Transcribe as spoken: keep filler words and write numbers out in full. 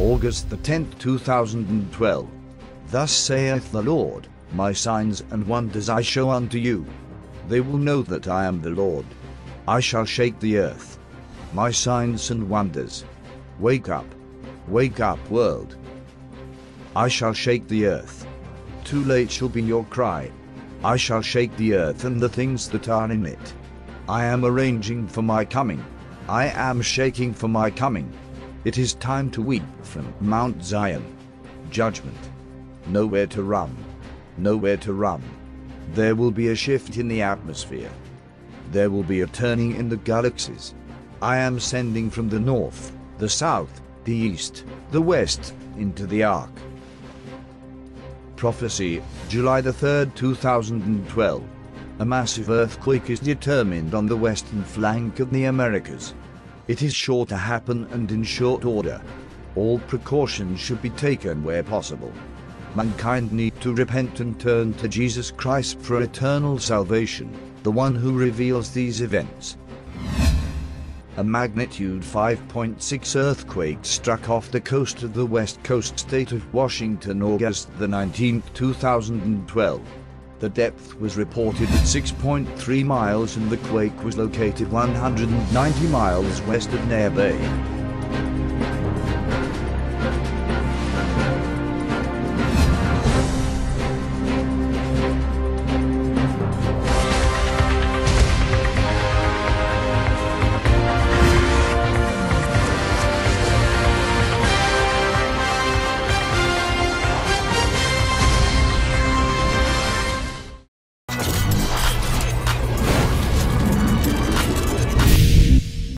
August the tenth two thousand twelve. Thus saith the Lord, my signs and wonders I show unto you. They will know that I am the Lord. I shall shake the earth. My signs and wonders. Wake up. Wake up, world. I shall shake the earth. Too late shall be your cry. I shall shake the earth and the things that are in it. I am arranging for my coming. I am shaking for my coming. It is time to weep from Mount Zion. Judgment. Nowhere to run. Nowhere to run. There will be a shift in the atmosphere. There will be a turning in the galaxies. I am sending from the north, the south, the east, the west, into the ark. Prophecy, July the third two thousand twelve. A massive earthquake is determined on the western flank of the Americas. It is sure to happen and in short order. All precautions should be taken where possible. Mankind need to repent and turn to Jesus Christ for eternal salvation, the one who reveals these events. A magnitude five point six earthquake struck off the coast of the West Coast state of Washington August the nineteenth two thousand twelve. The depth was reported at six point three miles and the quake was located one hundred ninety miles west of Nair Bay.